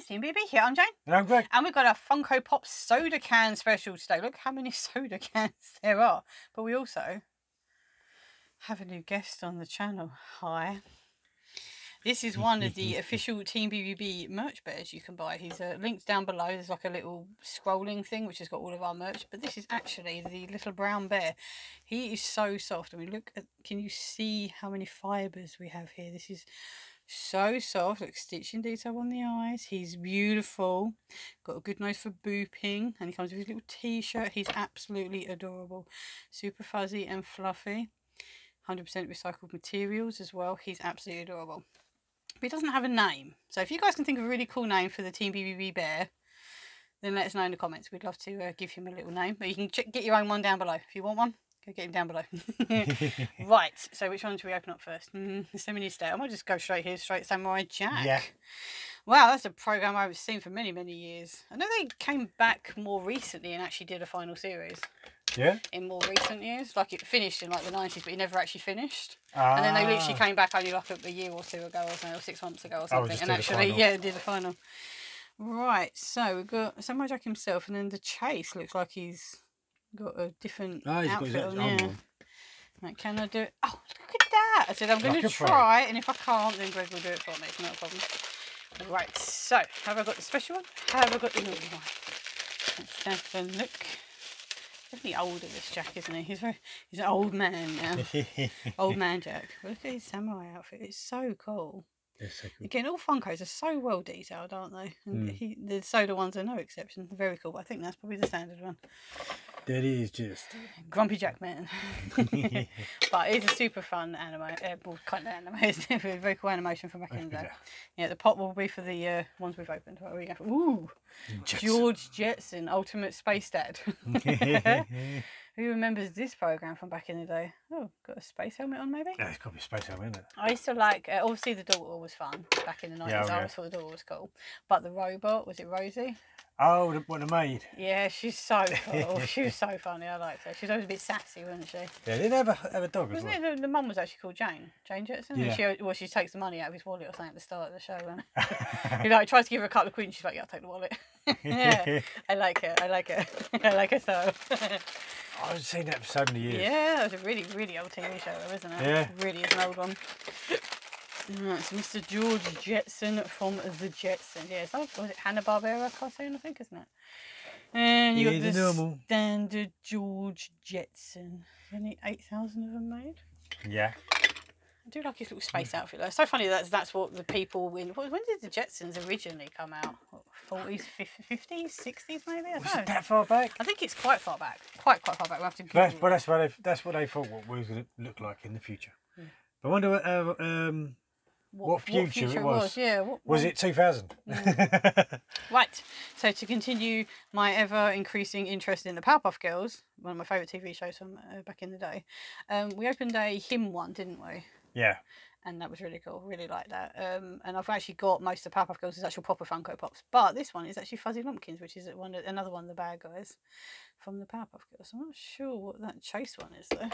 it's Team BBB here. I'm Jane. And I'm Greg. And we've got a Funko Pop soda can special today. Look how many soda cans there are. But we also have a new guest on the channel. Hi. This is one of the official Team BBB merch bears you can buy. He's linked down below. There's like a little scrolling thing which has got all of our merch. But this is actually the little brown bear. He is so soft. I mean, look at, can you see how many fibres we have here? This is so soft. Look, stitching detail on the eyes. He's beautiful. Got a good nose for booping. And he comes with his little t-shirt. He's absolutely adorable. Super fuzzy and fluffy. 100% recycled materials as well. He's absolutely adorable. But he doesn't have a name. So if you guys can think of a really cool name for the Team BBB bear, then let us know in the comments. We'd love to give him a little name. But you can get your own one down below. If you want one, go get him down below. Right, so which one should we open up first? There's so many today. I might just go straight here, straight Samurai Jack. Yeah. Wow, that's a program I haven't seen for many, many years. I know they came back more recently and actually did a final series. Yeah. In more recent years. Like it finished in like the 90s, but it never actually finished. Ah. And then they literally came back only like a year or two ago or something, or 6 months ago or something. And actually, yeah, did the final. Right, so we've got Samurai Jack himself, and then the chase looks like he's got a different outfit on there. Like, can I do it? Oh, look at that. I said I'm going to try, and if I can't, then Greg will do it for me. It's not a problem. Right, so have I got the special one? Have I got the normal one? Let's have a look. Definitely older, this Jack, isn't he? He's an old man now. Old man Jack. Look at his samurai outfit. It's so cool. So cool. Again, all Funkos are so well detailed, aren't they? And the soda ones are no exception. They're very cool. I think that's probably the standard one. That is just Grumpy Jack Man. But it's a super fun anime, kind of anime, isn't it? Very cool animation from back in the day. Yeah, the pot will be for the ones we've opened. What are we going for? Ooh, Jetson. George Jetson, Ultimate Space Dad. Who remembers this program from back in the day? Oh, got a space helmet on, maybe? Yeah, it's got to be a space helmet, isn't it? I used to like, obviously, the daughter was fun back in the 90s. Yeah, okay. I always thought the daughter was cool. But the robot, was it Rosie? Oh, what a maid. Yeah, she's so cool. She was so funny. I liked her. She was always a bit sassy, wasn't she? Yeah, they never have a dog as well. Wasn't it? The mum was actually called Jane. Jane Jetson? Yeah. She takes the money out of his wallet or something at the start of the show. He like, tries to give her a couple of quid. She's like, yeah, I'll take the wallet. Yeah, I like her. I like her. I like her so. I haven't seen that for so many years. Yeah, it was a really, really old TV show, though, isn't it? Yeah. It really is an old one. Right, so Mr. George Jetson from The Jetsons. Yeah, was it Hanna-Barbera cartoon, I think, isn't it? And you got the normal standard George Jetson. Only 8,000 of them made. Yeah. I do like his little space outfit though. It's so funny that's what the people in. When did the Jetsons originally come out? What, 40s, 50s, 60s maybe? I don't know. That far back? I think it's quite far back. Quite far back. We'll have to Google it. But that's what they thought what we was going to look like in the future. Yeah. I wonder what future it was. Yeah. Was it 2000? Mm. Right. So to continue my ever-increasing interest in the Powerpuff Girls, one of my favourite TV shows from back in the day, we opened a hymn one, didn't we? Yeah. And that was really cool. Really like that. And I've actually got most of Powerpuff Girls' actual proper Funko Pops. But this one is actually Fuzzy Lumpkins, which is another one of the bad guys from the Powerpuff Girls. I'm not sure what that chase one is, though.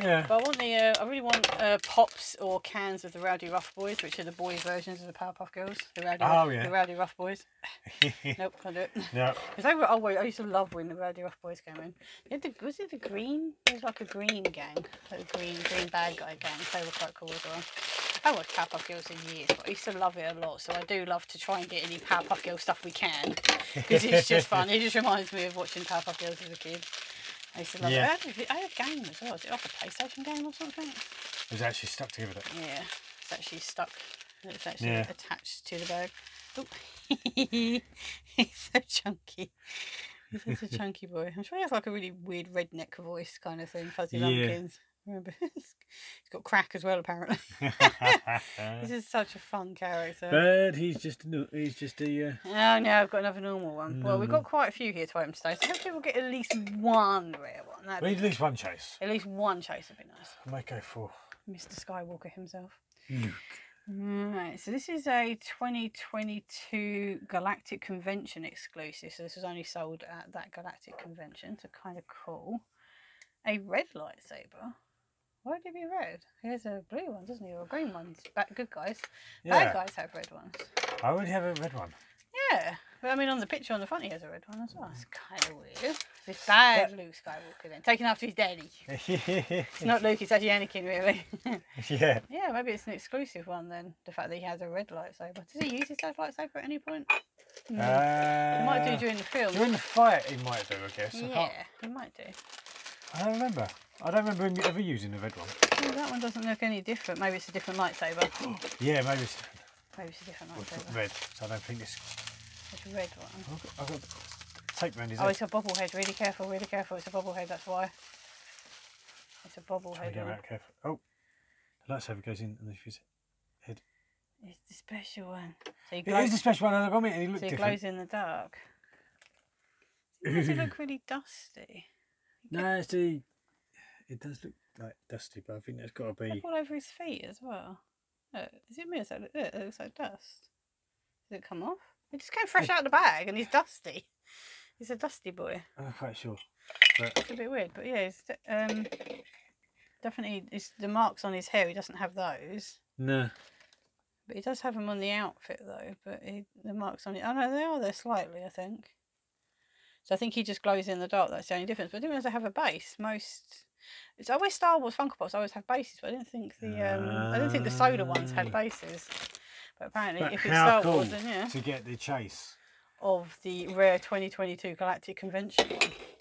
Yeah. But I want the, I really want pops or cans of the Rowdy Rough Boys, which are the boy versions of the Powerpuff Girls. The Rowdy Rough Boys. Nope, can't do it. No. Because I used to love when the Rowdy Rough Boys came in. Was it the green? It was like a green gang. Like a green bad guy gang. They were quite cool. I watched Powerpuff Girls for years, but I used to love it a lot, so I do love to try and get any Powerpuff Girl stuff we can, because it's just fun. It just reminds me of watching Powerpuff Girls as a kid. I used to love it. I had a game as well. Was it like a PlayStation game or something? It was actually stuck together. Yeah, it's actually stuck. It's actually attached to the bag. Oh, he's so chunky. He's such a chunky boy. I'm sure he has like a really weird redneck voice kind of thing, Fuzzy Lumpkins. Remember, he's got crack as well. Apparently, this is such a fun character. But he's just a. Oh no, I've got another normal one. Well, we've got quite a few here to open today, so hopefully we'll get at least one rare one. That'd be at least one chase. At least one chase would be nice. I might go for Mr. Skywalker himself. Luke. Right, so this is a 2022 Galactic Convention exclusive. So this was only sold at that Galactic Convention. So kind of cool. A red lightsaber. Why would it be red? He has a blue one, doesn't he? Or a green one. Good guys. Yeah. Bad guys have red ones. I would have a red one. But I mean, on the picture on the front, he has a red one as well. It's kind of weird. It's bad Luke Skywalker then, taken after his daddy. It's not Luke, it's actually Anakin, really. Yeah. Yeah, maybe it's an exclusive one then, the fact that he has a red lightsaber. Does he use his lightsaber at any point? No. He might do during the film. During the fight, he might do, I guess. Yeah, he might do. I don't remember. I don't remember him ever using the red one. Well, that one doesn't look any different. Maybe it's a different lightsaber. Yeah, maybe it's different. Maybe it's a different lightsaber. Red, so I don't think this... It's a red one. I've got tape around his head. Oh, it's a bobblehead. Really careful, really careful. It's a bobblehead, that's why. It's a bobblehead. Oh, the lightsaber goes in and his head. It's the special one. So it is the special one, and I got me and he looks different. So he glows in the dark. Does it look really dusty? No, it's the... It does look like dusty, but I think that's got to be... All over his feet as well. Look, is it me? Does that look, it looks like dust. Does it come off? It just came fresh out of the bag and he's dusty. He's a dusty boy. I'm not quite sure. But... It's a bit weird, but yeah, it's definitely it's the marks on his hair. He doesn't have those. No. But he does have them on the outfit though, but the marks on it... Oh no, they are there slightly, I think. So I think he just glows in the dark. That's the only difference. But I didn't realise they have a base. Most... It's always Star Wars Funko Pops always have bases, but I didn't think the I didn't think the soda ones had bases. But apparently, but if it's Star Wars, then yeah. To get the chase of the rare 2022 Galactic Convention one.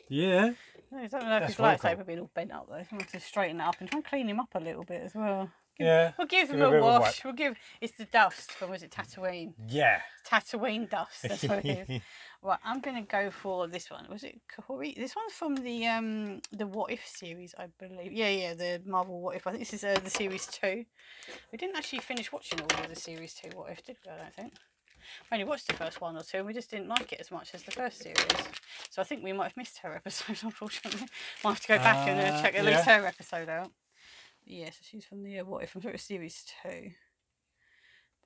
Yeah. No, I don't know if his lightsaber being all bent up though. I'm going to straighten that up and try and clean him up a little bit as well. We'll give him a wash. We'll give. It's the dust from was it Tatooine? Yeah. Tatooine dust. That's what it is. Right, I'm gonna go for this one. Was it Kahori? This one's from the What If series, I believe. Yeah, yeah, the Marvel What If. I think this is the series 2. We didn't actually finish watching all of the series 2 What If, did we? I don't think. We only watched the first one or two, and we just didn't like it as much as the first series. So I think we might have missed her episode, unfortunately. Might have to go back and check at least her episode out. Yeah, so she's from the What If, I'm sure it's series 2.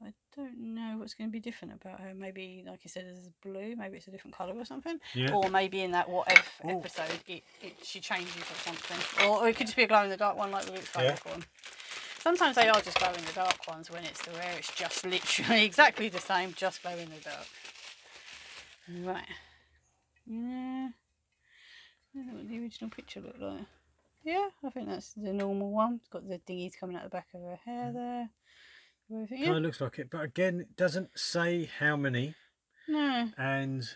But I don't know what's going to be different about her. Maybe, like you said, it's blue. Maybe it's a different colour or something. Yeah. Or maybe in that What If episode, she changes or something. Or it could just be a glow-in-the-dark one like the Luke Skywalker one. Sometimes they are just glow-in-the-dark ones when it's the rare. It's just literally exactly the same, just glow-in-the-dark. Right. Yeah. I don't know what the original picture looked like. Yeah, I think that's the normal one. It's got the dingies coming out the back of her hair there. Everything. Kind of looks like it, but again, it doesn't say how many. No. And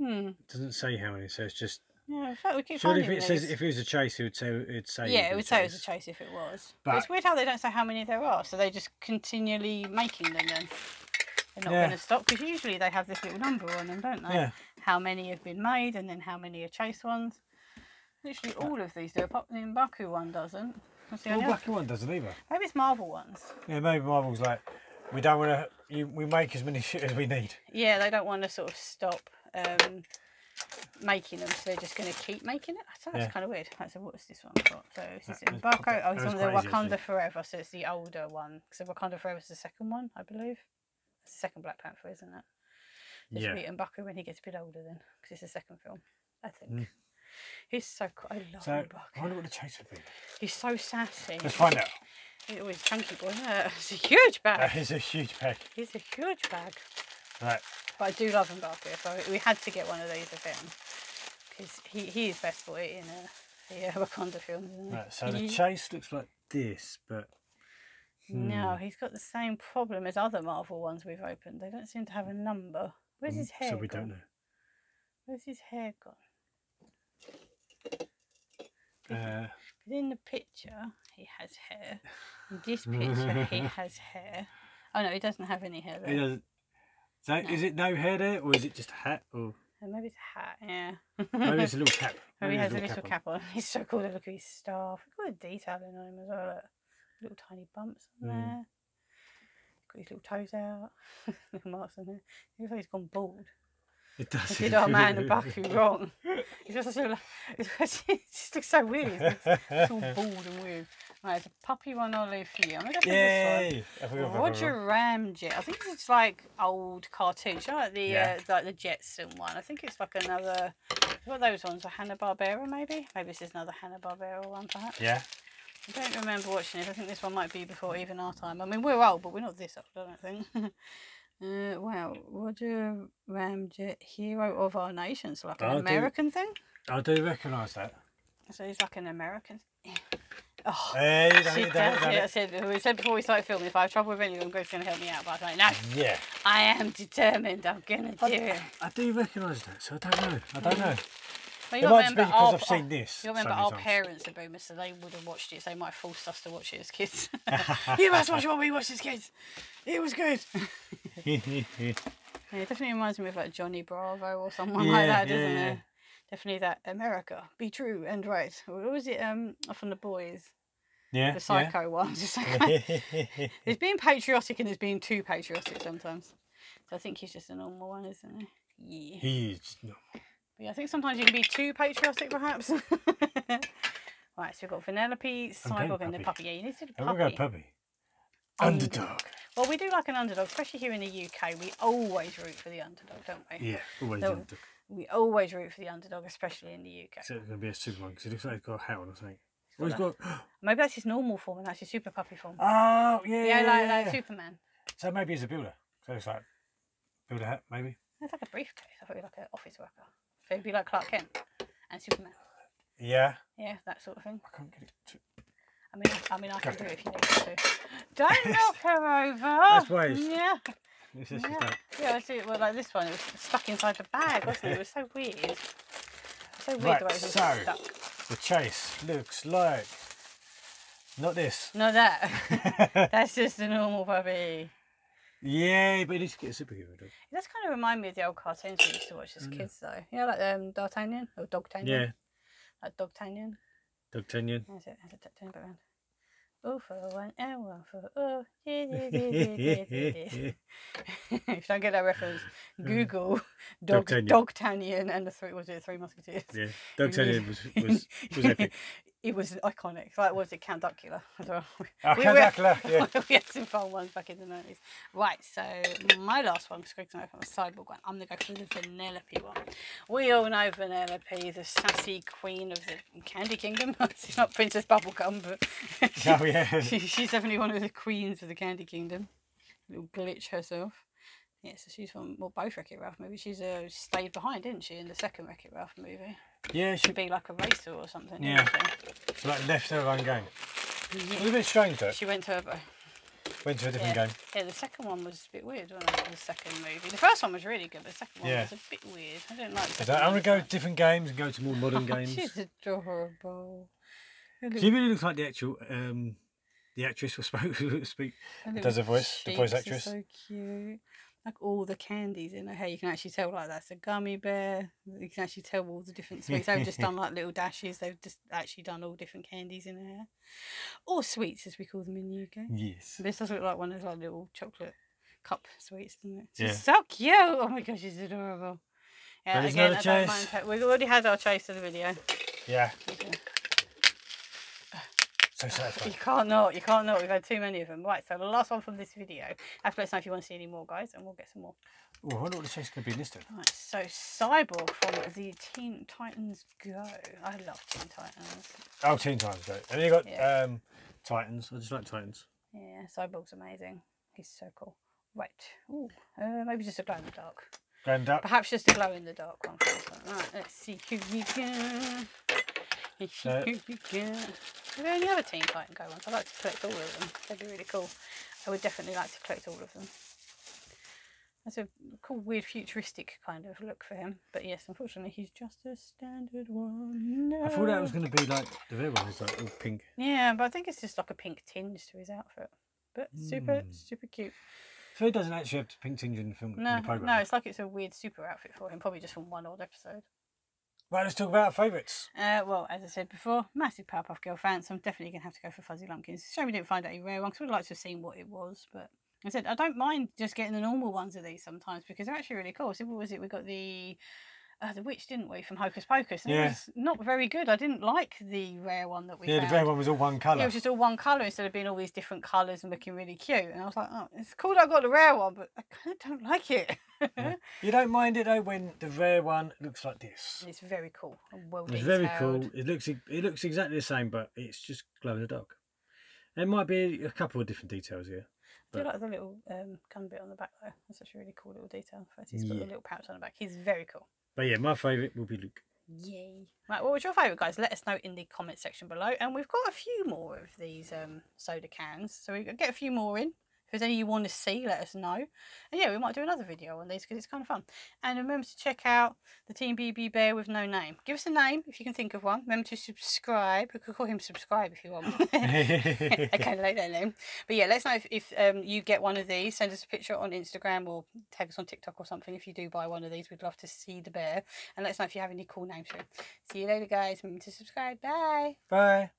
it doesn't say how many, so it's just. Yeah, in fact, we keep finding these. Surely if it says if it was a chase, it would say it'd say. Yeah, it would say it was a chase if it was. But it's weird how they don't say how many there are, so they just continually making them. Then they're not going to stop because usually they have this little number on them, don't they? Yeah. How many have been made, and then how many are chase ones. Literally all of these do. Apart from the M'Baku one doesn't. The M'Baku one doesn't either. Maybe it's Marvel ones. Yeah, maybe Marvel's like, we don't want to, we make as many shit as we need. Yeah, they don't want to sort of stop making them, so they're just going to keep making it. So that's kind of weird. Right, so what's this one got? So this is M'Baku. Oh, it's on the Wakanda Forever, so it's the older one. So Wakanda Forever is the second one, I believe. It's the second Black Panther, isn't it? This will be M'Baku when he gets a bit older then, because it's the second film, I think. He's so cool. I love M'Baku. I wonder what the chase would be. He's so sassy. Let's find out. He's always chunky boy, isn't it? It's a huge bag. That is a huge bag. He's a huge bag. Right. But I do love M'Baku, so we had to get one of these of him. Because he is best boy in the Wakanda films, isn't he? Right, so the chase looks like this, but... No, he's got the same problem as other Marvel ones we've opened. They don't seem to have a number. Where's his hair gone? So we don't know. Where's his hair gone? But in the picture he has hair. In this picture he has hair. Oh no, he doesn't have any hair there. He doesn't. So is it no hair there, or is it just a hat? Or maybe it's a hat. Yeah. Maybe it's a little cap. Maybe he has a little cap on. He's so cool. Look at his staff. Look at the detailing on him as well. Look. Little tiny bumps on there. Got his little toes out. Little marks on there. Looks like he's gone bald. It does. Did our man M'Baku wrong? It just looks so weird. It's all bald and weird. Right, there's a puppy one I'll leave for you. I'm gonna go for this one. Roger Ramjet. I think it's like old cartoons, like the like the Jetson one. I think it's like another. What are those ones? A Hanna-Barbera maybe? Maybe this is another Hanna-Barbera one, perhaps. Yeah. I don't remember watching it. I think this one might be before even our time. I mean, we're old, but we're not this old, I don't think. Wow, what a ramjet hero of our nation's like an American thing. I do recognise that. So he's like an American. Oh, hey, we said before we started filming, if I have trouble with anyone, Greg's going to help me out, but I don't know. Yeah. I am determined. I'm going to do it. I do recognise that, so I don't know. Well, you remember because I've seen this. You remember our parents are boomers, so they would have watched it. So they might have forced us to watch it as kids. You must watch what we watched as kids. It was good. It definitely reminds me of like Johnny Bravo or someone like that, doesn't it? Definitely that America, be true and right. What was it from The Boys? Yeah. The psycho ones. It's, like, it's being patriotic and it's being too patriotic sometimes. So I think he's just a normal one, isn't he? Yeah. He is normal. Yeah, I think sometimes you can be too patriotic, perhaps. Right, so we've got Vanellope, Cyborg, and the puppy. Yeah, you need to do the puppy. We've got puppy. Underdog. Well, we do like an underdog, especially here in the UK. We always root for the underdog, don't we? Yeah, always the underdog. We always root for the underdog, especially in the UK. So it's going to be a Superman, because it looks like he's got a hat on, I think. He's got... Maybe that's his normal form, and that's his super puppy form. Oh, yeah, like Superman. So maybe he's a builder. So it's like builder hat, maybe. It's like a briefcase. I thought he was like an office worker. So it'd be like Clark Kent and Superman. Yeah. Yeah, that sort of thing. I can't get it to... I mean, I can do it if you need to. Don't knock her over. That's waste. Yeah. Yeah, I see it. Well, like this one, it was stuck inside the bag, wasn't it? It was so weird. So weird the way it was stuck. The chase looks like... Not this. No, that. That's just a normal puppy. Yeah, but it needs to get a superhero. It does kind of remind me of the old cartoons we used to watch as kids, though. Yeah, like Dogtanian or Dogtanian. Yeah, like Dogtanian. Dogtanian. That's it. Turn it back around. Oh, for one and one for oh. If you don't get that reference, Google Dogtanian and the Three Musketeers. Yeah, Dogtanian was epic. It was iconic. Like, was it Count Duckula as well? Count Duckula, yeah. We had some fun ones back in the 90s. Right, so my last one, because Greg's going to open my Cyborg one, I'm going to go through the Vanellope one. We all know Vanellope, the sassy queen of the Candy Kingdom. She's not Princess Bubblegum, but she's definitely one of the queens of the Candy Kingdom. Little glitch herself. Yeah, so she's from, well, both Wreck It Ralph movies. She's stayed behind, didn't she, in the second Wreck It Ralph movie? Yeah, she'd be like a racer or something. Yeah, so like left her own game. Yeah. It was a bit strange though. She went turbo. Went to a different game. Yeah, the second one was a bit weird, wasn't it? The second movie. The first one was really good, but the second one was a bit weird. I didn't like that. I'm going to go to different games and go to more modern games. She's adorable. She really looks like the actual... the actress will speak. Does her voice. The voice actress. So cute. Like all the candies in her hair, you can actually tell like that's a gummy bear. You can actually tell all the different sweets. They've just done like little dashes. They've just actually done all different candies in her hair, or sweets as we call them in the UK. Yes. This does look like one of those like little chocolate cup sweets, doesn't it? She's so cute. Oh my gosh, she's adorable. Yeah, there's again, another chase. We've already had our chase of the video. Yeah. Okay. So satisfying. You can't not. We've had too many of them. Right, so the last one from this video. Have to let us know if you want to see any more, guys, and we'll get some more. Oh, I wonder what the chase could be listed. Right, so Cyborg from the Teen Titans Go. I love Teen Titans. Oh, Teen Titans Go. And you got Titans. I just like Titans. Yeah, Cyborg's amazing. He's so cool. Right. Ooh, maybe just a glow in the dark. Glow in the dark. Perhaps just a glow in the dark one. Right, let's see who we go. Are there any other Teen Titan Go ones? I'd like to collect all of them. They'd be really cool. I would definitely like to collect all of them. That's a cool, weird, futuristic kind of look for him. But yes, unfortunately, he's just a standard one. No. I thought that was going to be like the real one. It's like all pink. Yeah, but I think it's just like a pink tinge to his outfit. But super cute. So he doesn't actually have to pink tinge in the film. No, in the program. No, it's like it's a weird super outfit for him. Probably just from one old episode. Right, let's talk about our favourites. Well, as I said before, massive Powerpuff Girl fan, so I'm definitely going to have to go for Fuzzy Lumpkins. Shame we didn't find out a rare one, because we'd like to have seen what it was. But I said, I don't mind just getting the normal ones of these sometimes, because they're actually really cool. So what was it? We got the witch, didn't we, from Hocus Pocus? And it was not very good. I didn't like the rare one that we found. The rare one was all one colour. Yeah, it was just all one colour instead of being all these different colours and looking really cute. And I was like, oh, it's cool that I got the rare one, but I kind of don't like it. Yeah. You don't mind it though when the rare one looks like this. It's very cool and well detailed. It's very cool. It looks exactly the same, but it's just glow in the dark. There might be a couple of different details here. But I do like the little gun bit on the back though. That's such a really cool little detail. He's got a little pouch on the back. He's very cool. But yeah, my favourite will be Luke. Yay. Right, what was your favourite, guys? Let us know in the comment section below. And we've got a few more of these soda cans. So we get a few more in. If there's any you want to see, let us know. And yeah, we might do another video on these because it's kind of fun. And remember to check out the Team BB Bear with no name. Give us a name if you can think of one. Remember to subscribe. We could call him Subscribe if you want. I kind of like that name. But yeah, let us know if you get one of these. Send us a picture on Instagram or tag us on TikTok or something. If you do buy one of these, we'd love to see the bear. And let us know if you have any cool names for him. See you later, guys. Remember to subscribe. Bye. Bye.